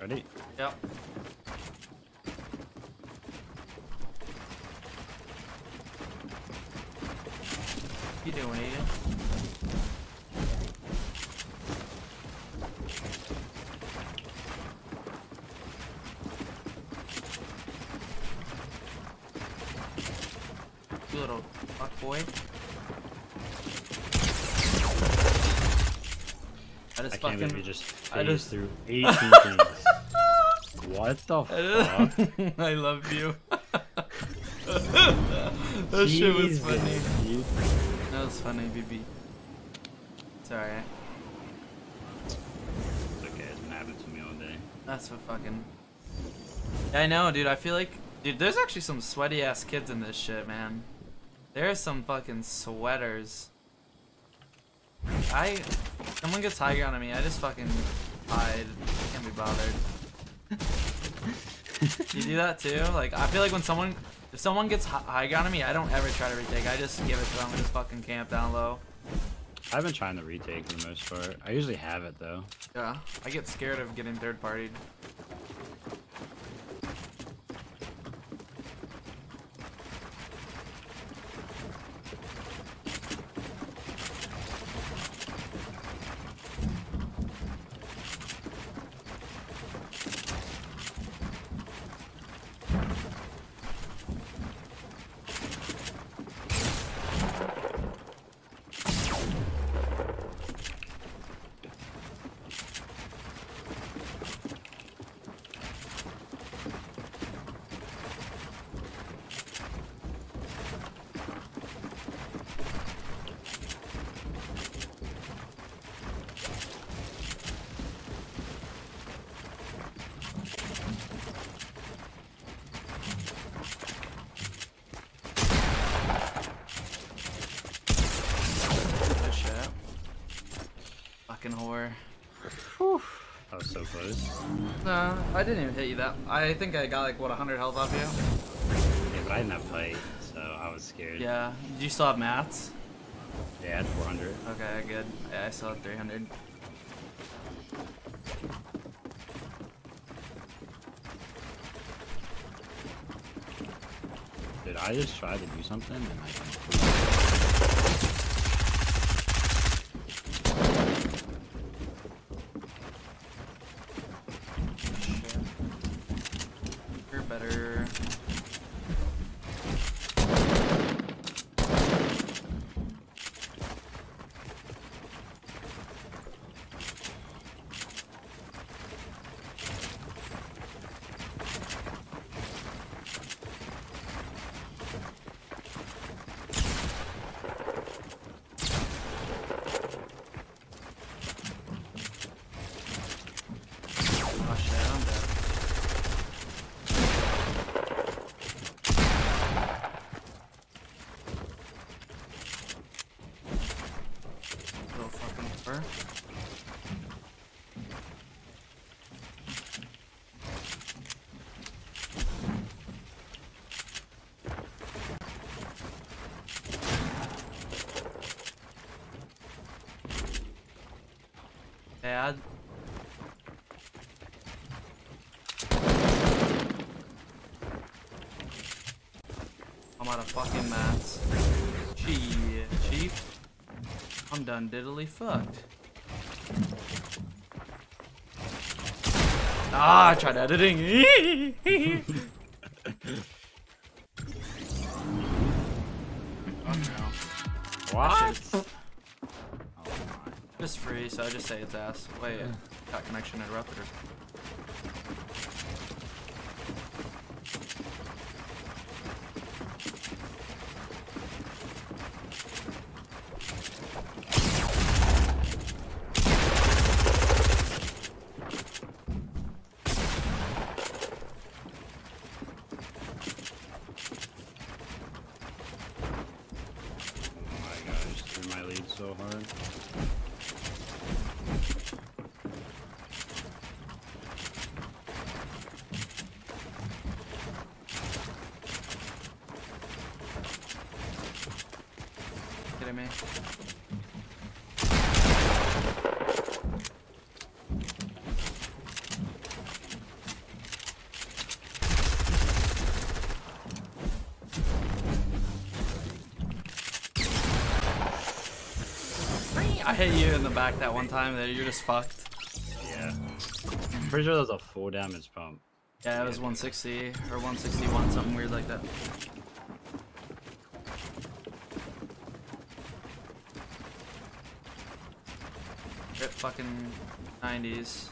Ready? Yep. What you doing, Aiden? You little fuck boy. I just threw 18 things. What the fuck? I love you. That shit was funny. Dude. That was funny, BB. It's alright. It's okay, it's been happening to me all day. That's for fucking. I know, dude. I feel like. Dude, there's actually some sweaty ass kids in this shit, man. There are some fucking sweaters. Someone gets high ground on me, I just fucking hide. I can't be bothered. You do that too? Like, I feel like when someone, if someone gets high ground on me, I don't ever try to retake. I just give it to them and just fucking camp down low. I've been trying to retake for the most part. I usually have it though. Yeah, I get scared of getting third partied. Whore. Whew. That was so close. No, I didn't even hit you that. I think I got like, what, 100 health off you? Yeah, but I didn't have height, so I was scared. Yeah. Did you still have mats? Yeah, I had 400. Okay, good. Yeah, I still had 300. Dude, I just tried to do something and I... Bad. I'm out of fucking mats. Gee, chief. I'm done diddly fucked. Ah, I tried editing. What? Just... Oh, it's free, so I just say it's ass. Wait, yeah. Got connection interrupted. So hard. Kidding me? I hit you in the back that one time there, you're just fucked. Yeah. I'm pretty sure that was a full damage pump. Yeah, it was 160 or 161, something weird like that. Rip fucking 90s.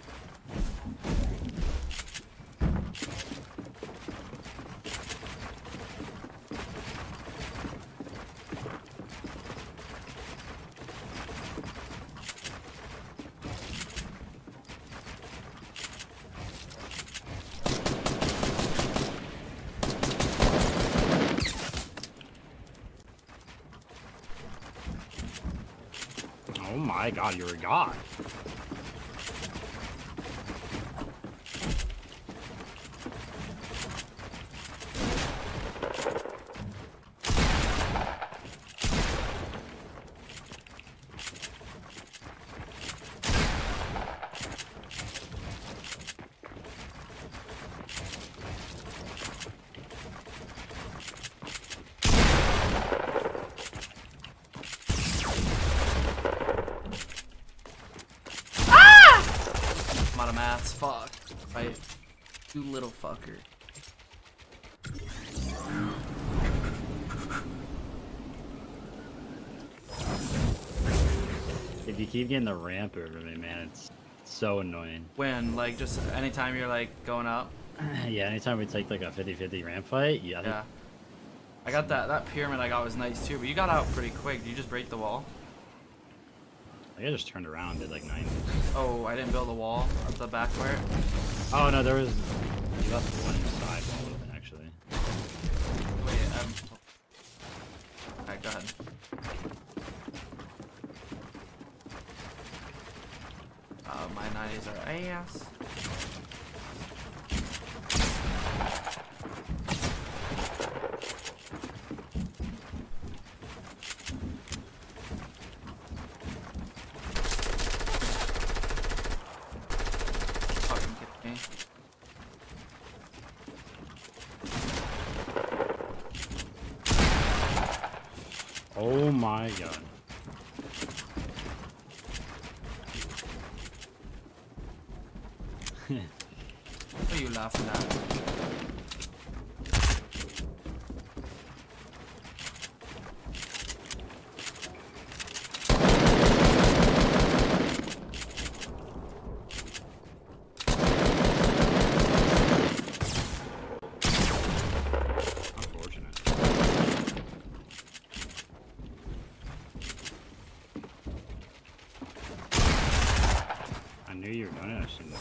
My god, you're a god. Maths, fuck, right? You little fucker. If you keep getting the ramp over me, man, it's so annoying. When, like, just anytime you're like going up? Yeah, anytime we take like a 50-50 ramp fight, yeah. Yeah. I got that pyramid I got was nice too, but you got out pretty quick. Did you just break the wall? I just turned around and did like 90. Oh, I didn't build a wall up the back where? Oh no, there was... You left one side wall open, actually. Wait, Alright, go ahead. My 90s are ass. Oh my god. What are you laughing at? Unfortunate. I knew you were gonna actually know.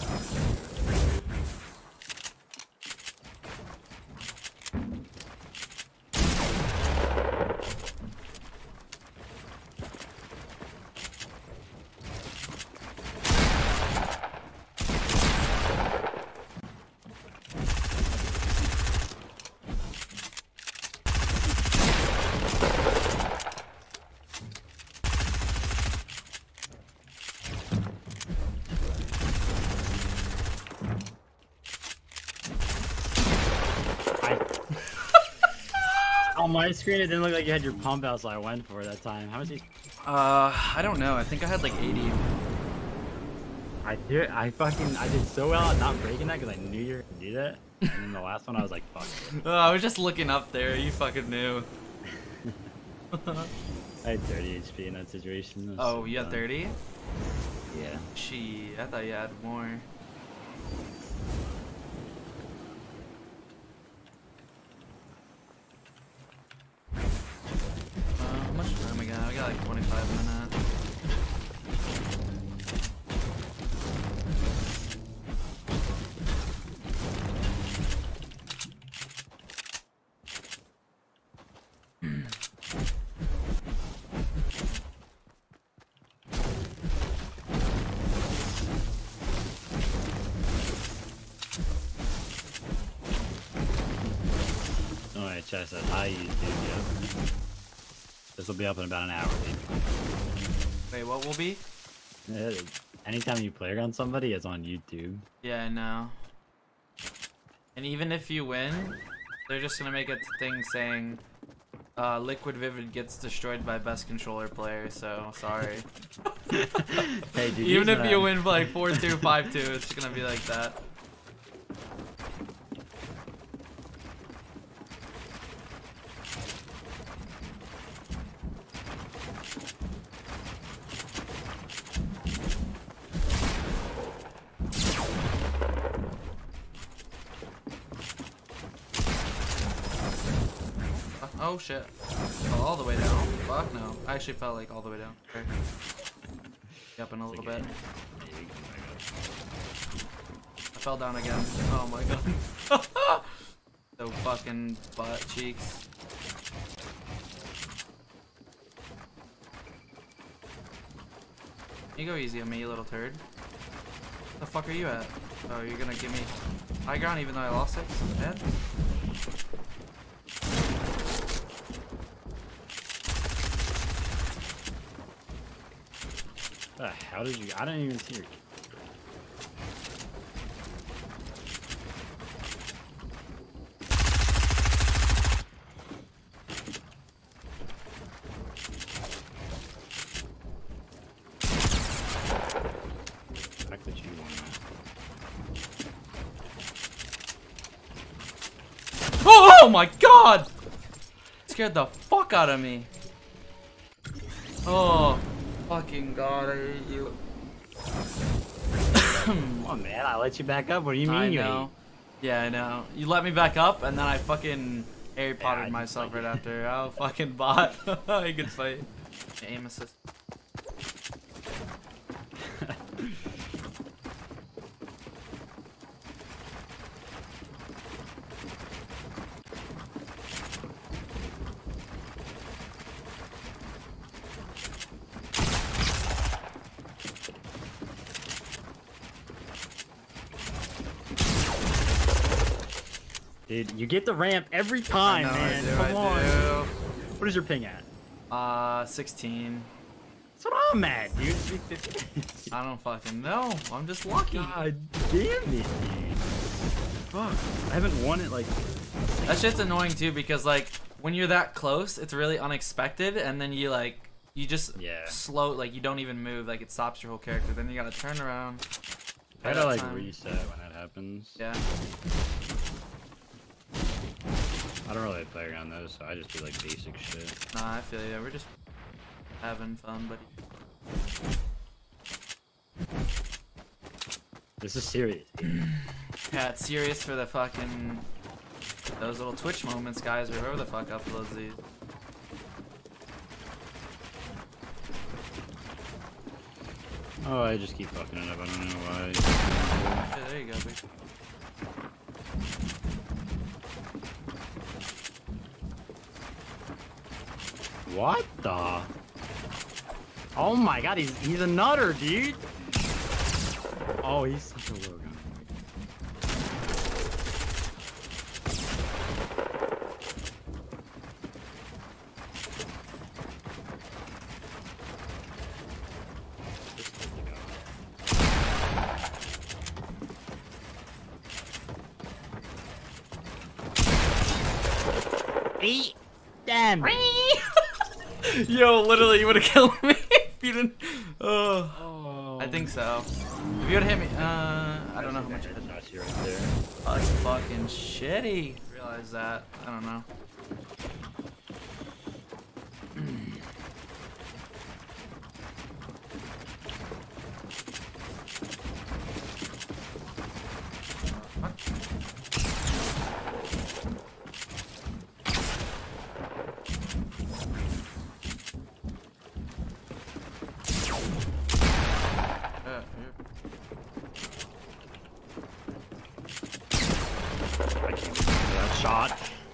On my screen, it didn't look like you had your pump out, so I went for it that time. How much did you... I don't know. I think I had like 80. I did so well at not breaking that because I knew you were gonna do that. And then the last one, I was like, fuck it. Oh, I was just looking up there. You fucking knew. I had 30 HP in that situation. That oh, so you had 30? Yeah. Gee, I thought you had more. Like 25 minutes. Alright, chest that high you do. This will be up in about an hour. Wait, what will be? Anytime you play around somebody, it's on YouTube. Yeah, I know. And even if you win, they're just gonna make a thing saying, Liquid Vivid gets destroyed by best controller player, so sorry. Hey, dude, even if you win like 4-2, 5-2, it's gonna be like that. Oh shit. Oh, all the way down. Fuck no. I actually fell like all the way down. Okay. Yep, in a little bit. I fell down again. Oh my god. So fucking butt cheeks. You go easy on me, you little turd. What the fuck are you at? Oh, you're gonna give me high ground even though I lost 6? Dead? How did you? I didn't even see your. Oh my god! It scared the fuck out of me. Oh. Fucking god, I hate you. Come on, man, I let you back up. What do you mean you know? Yeah, I know. You let me back up, and then I fucking Harry Pottered myself right after. Oh, fucking bot. You could fight. Aim assist. Dude, you get the ramp every time, man. Come on. What is your ping at? 16. That's what I'm at, dude. I don't fucking know. I'm just lucky. God damn it, dude. Fuck. I haven't won it like. That shit's annoying too because like when you're that close, it's really unexpected, and then you like you just slow like you don't even move, like it stops your whole character. Then you gotta turn around. I gotta like reset when that happens. Yeah. I don't really play around those, so I just do like basic shit. Nah, I feel you. We're just having fun, buddy. This is serious. Yeah, it's serious for the fucking those little Twitch moments, guys. Or whoever the fuck uploads these. Oh, I just keep fucking it up. I don't know why. Yeah, there you go, baby. What the? Oh my god, he's a nutter, dude. Oh, he's such a little guy. Eat them. Yo, literally, you would have killed me if you didn't. Oh. I think so. If you would have hit me, I don't know how much I did. Oh, that's fucking shitty. Realize that. I don't know.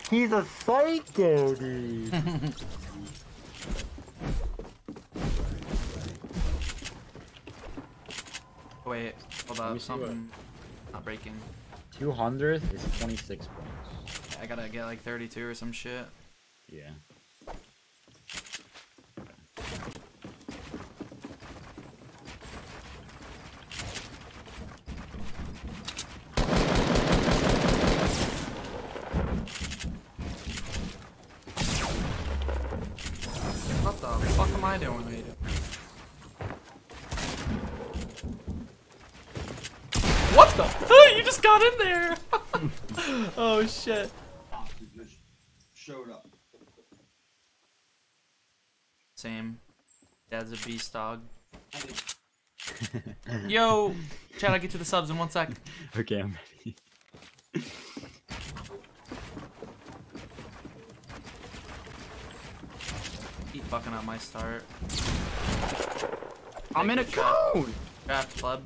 He's a psycho, dude. Wait, hold up, something not breaking. 200th is 26 points. I gotta get like 32 or some shit. Yeah. I doing here? What the? You just got in there. Oh shit. Just showed up. Same. Dad's a beast dog. Yo, Chad, I'll get to the subs in 1 sec. Okay, I'm ready. Keep fucking up my start. I'm in a cone! Draft club.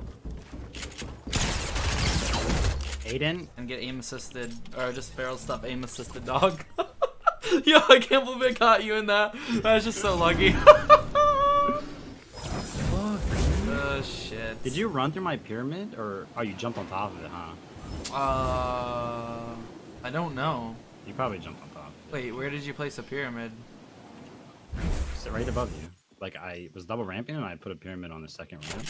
Aiden? And get aim assisted, or just barrel stuff aim assisted dog. Yo, I can't believe I caught you in that. That was just so lucky. Shit. Did you run through my pyramid, or oh, you jumped on top of it, huh? I don't know. You probably jumped on top of it. Wait, where did you place a pyramid? So right above you. Like I was double ramping, and I put a pyramid on the second ramp.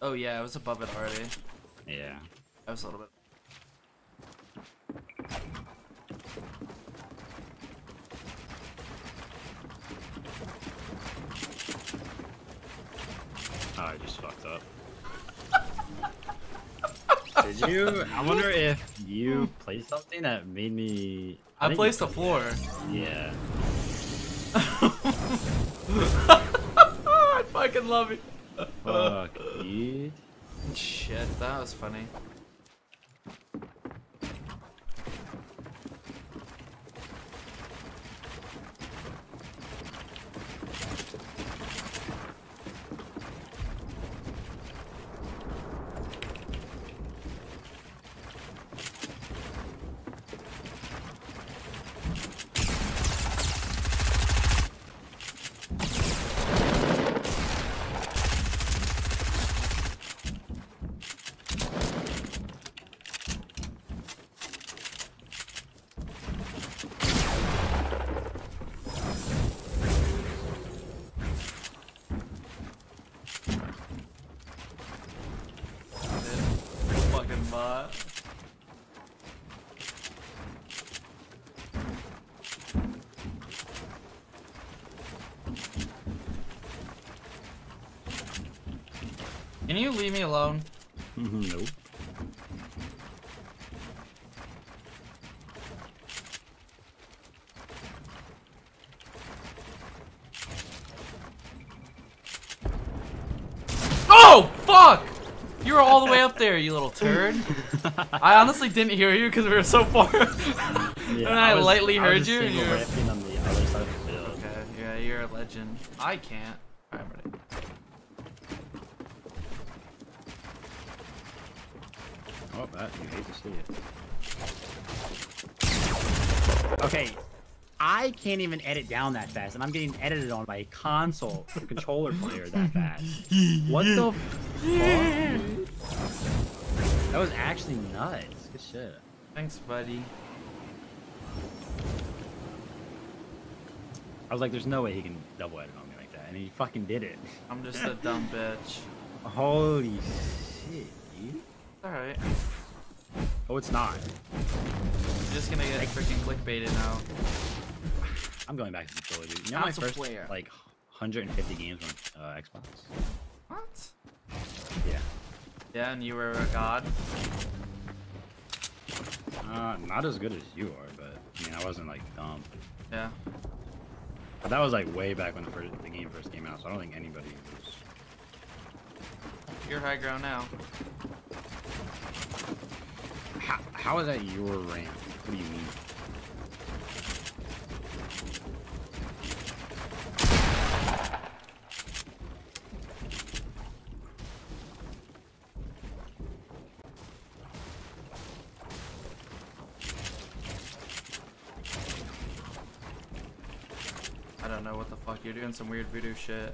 Oh yeah, I was above it already. Yeah. I was a little bit. Oh, I just fucked up. Did you? I wonder if you placed something that made me. I placed the floor. Yeah. I fucking love it. Fuck, dude. Shit, that was funny. Can you leave me alone? Nope. Oh, fuck! You were all the way up there, you little turd. I honestly didn't hear you because we were so far. Yeah, and I lightly heard you. And you were... on the other side of the field. Okay, yeah, you're a legend. I can't. All right, I'm ready. Oh, that you hate to see it. Okay, I can't even edit down that fast, and I'm getting edited on my console or controller player that fast. What the fuck? That was actually nuts. Good shit. Thanks, buddy. I was like, there's no way he can double edit on me like that, and he fucking did it. I'm just a dumb bitch. Holy shit, dude. Alright. Oh, it's not. I'm just gonna get freaking clickbaited now. I'm going back to the controller, dude. You know my first, like, 150 games on Xbox? What? Yeah. Yeah, and you were a god? Not as good as you are, but, I mean, I wasn't, like, dumb. Yeah. But that was, like, way back when the game first came out, so I don't think anybody was... You're high ground now. How is that your ramp? What do you mean? I don't know what the fuck you're doing, some weird voodoo shit.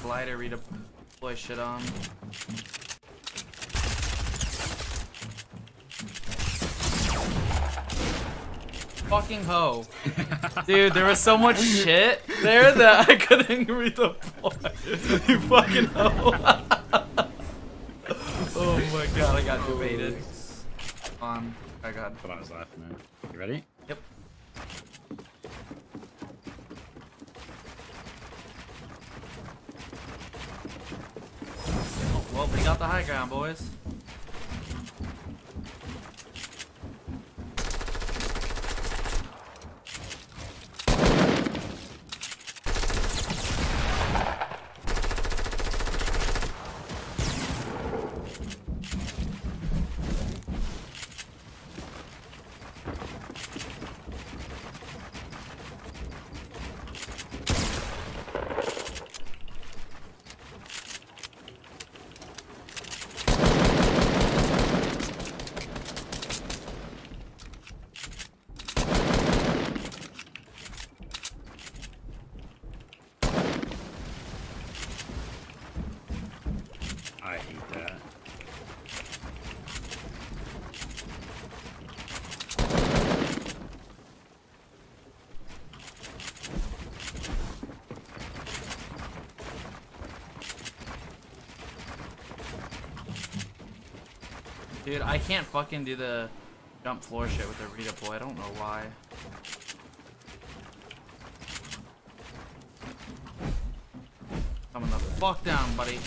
Glider read a boy shit on. fucking hoe. Dude, there was so much shit there that I couldn't read the point. You fucking hoe. Oh my god, I got debated. I got. Come on, his left, man. You ready? Yep. Oh, well, we got the high ground, boys. Dude, I can't fucking do the jump floor shit with the redeploy. I don't know why. Coming the fuck down, buddy.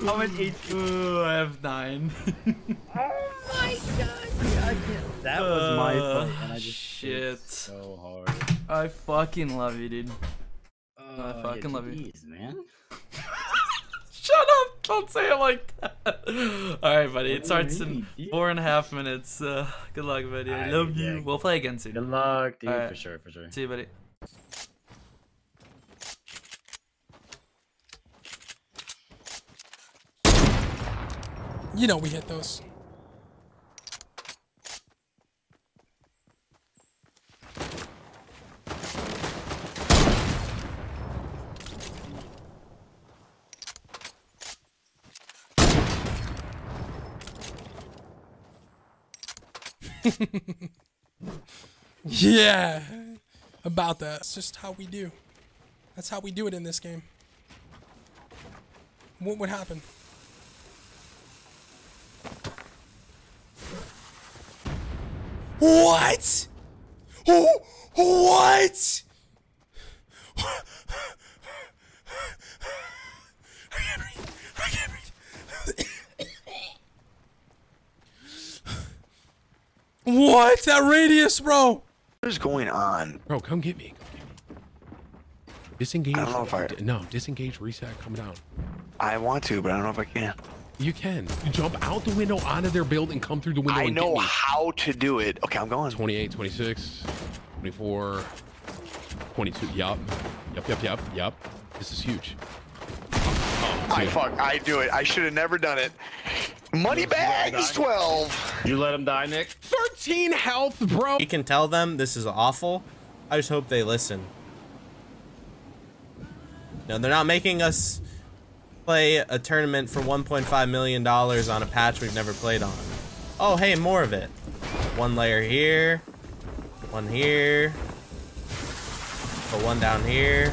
How much HP? Ooh, I have 9. Oh my god! I can't. That was my fault, and I just shit so hard. I fucking love you, dude. I fucking love you, man. Shut up! Don't say it like that. All right, buddy. It starts in 4.5 minutes. Good luck, buddy. I love you. We'll play again soon. Good luck, dude. Right. For sure, for sure. See you, buddy. You know we hit those. Yeah, about that. That's just how we do. That's how we do it in this game. What would happen? What? What? I can't breathe. I can't breathe. What? That radius, bro. What is going on? Bro, come get me. Disengage. I don't know if I... No, disengage, reset, come down. I want to, but I don't know if I can. You can. You jump out the window, onto their build, and come through the window. I know how to do it. Okay, I'm going. 28, 26, 24, 22. Yup. Yup, yup, yup, yup. This is huge. Oh, fuck. I do it. I should have never done it. Money bags, 12. You let him die, Nick? 13 health, bro. You can tell them this is awful. I just hope they listen. No, they're not making us play a tournament for $1.5 million on a patch we've never played on. Oh, hey, more of it. One layer here, one here, put one down here.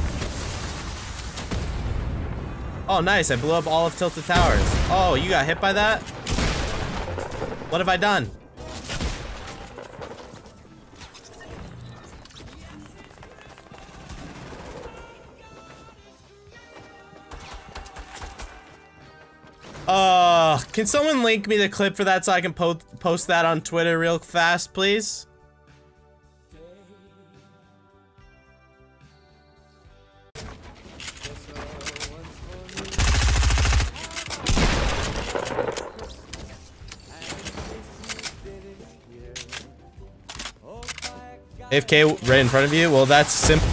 Oh, nice! I blew up all of Tilted Towers. Oh, you got hit by that? What have I done? Can someone link me the clip for that so I can post that on Twitter real fast, please? AFK right in front of you? Well, that's simple.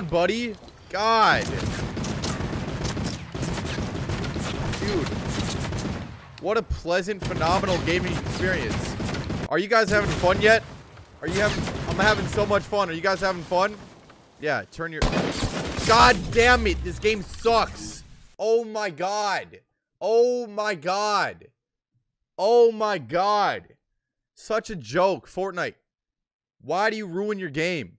down, buddy. God. Dude. What a pleasant, phenomenal gaming experience. Are you guys having fun yet? Are you having... I'm having so much fun. Are you guys having fun? Yeah, turn your... God damn it. This game sucks. Oh my God. Oh my God. Oh my God. Such a joke, Fortnite. Why do you ruin your game?